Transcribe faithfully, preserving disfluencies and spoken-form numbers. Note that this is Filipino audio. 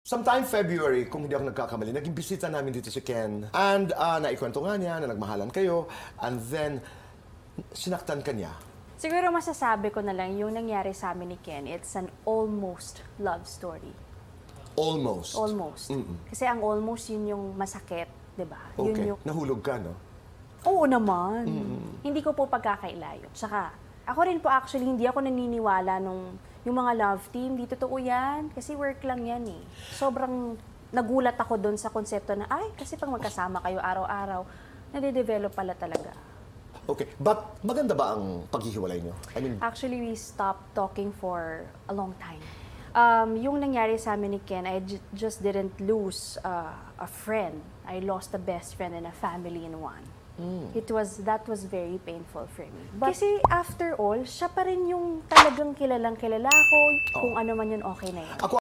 Sometime February, kung hindi ako nagkakamali, naging bisita namin dito si Ken. And uh, naikwento nga niya na nagmahalan kayo. And then, sinaktan ka niya. Siguro masasabi ko na lang yung nangyari sa amin ni Ken. It's an almost love story. Almost? Almost. Mm-mm. Kasi ang almost yun yung masakit, di ba? Okay. Yun yung... Nahulog ka, no? Oo naman. Mm-mm. Hindi ko po pagkakailayo. Tsaka, ako rin po actually, hindi ako naniniwala nung... Yung mga love team, di totoo yan. Kasi work lang yan eh. Sobrang nagulat ako doon sa konsepto na, ay, kasi pag magkasama kayo araw-araw, nade-develop pala talaga. Okay. But maganda ba ang paghihiwalay nyo? I mean... Actually, we stopped talking for a long time. Um, yung nangyari sa amin ni Ken, I just didn't lose uh, a friend. I lost a best friend and a family in one. Mm. It was, that was very painful for me. But, kasi after all, siya pa rin yung talagang kilalang kilala ko. Oh. Kung ano man yun, okay na yun. Ako